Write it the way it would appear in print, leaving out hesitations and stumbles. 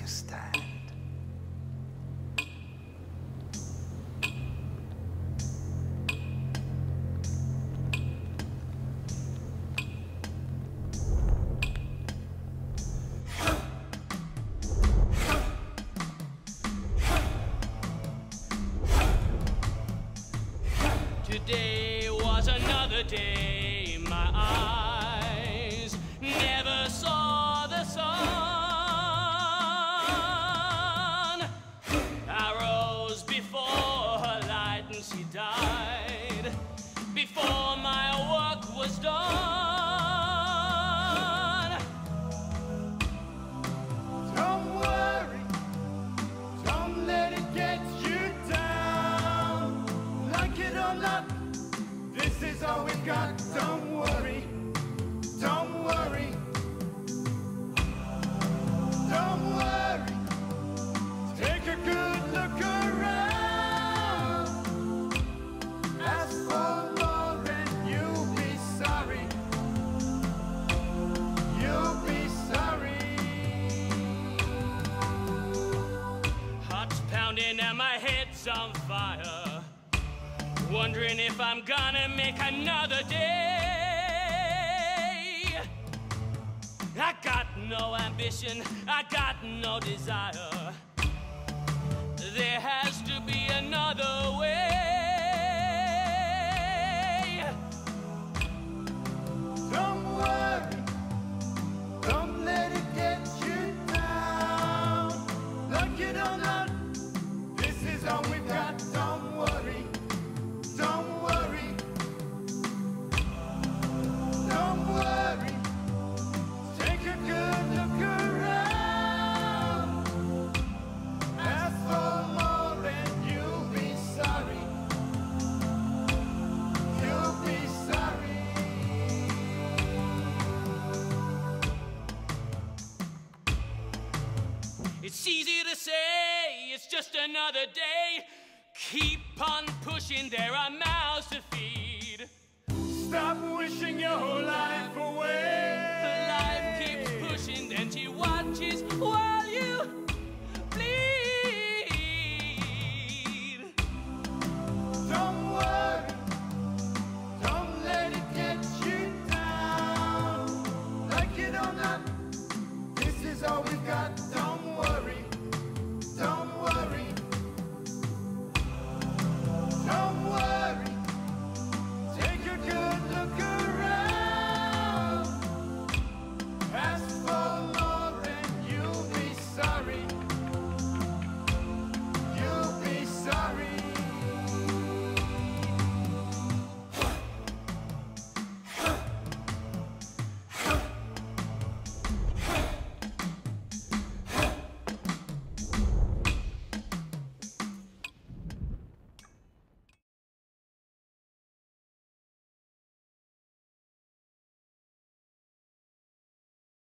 take a stand. Today was another day, my eyes never saw the sun. I rose before her light and she died before my work was done. Don't worry, don't let it get you down. Like it or not, this is all we've got. Don't worry, don't worry, don't worry. Take a good look around. Ask for more and you'll be sorry. You'll be sorry. Heart's pounding and my head's on fire, wondering if I'm gonna make another day. I got no ambition, I got no desire. There has to be another way. Don't worry, don't let it get you down. Like it or not, this is all we've got. Don't worry, don't worry, don't worry. Take a good look around. Ask for more and you'll be sorry. You'll be sorry. It's easy to say, it's just another day. Keep on pushing, there are mouths to feed. Stop.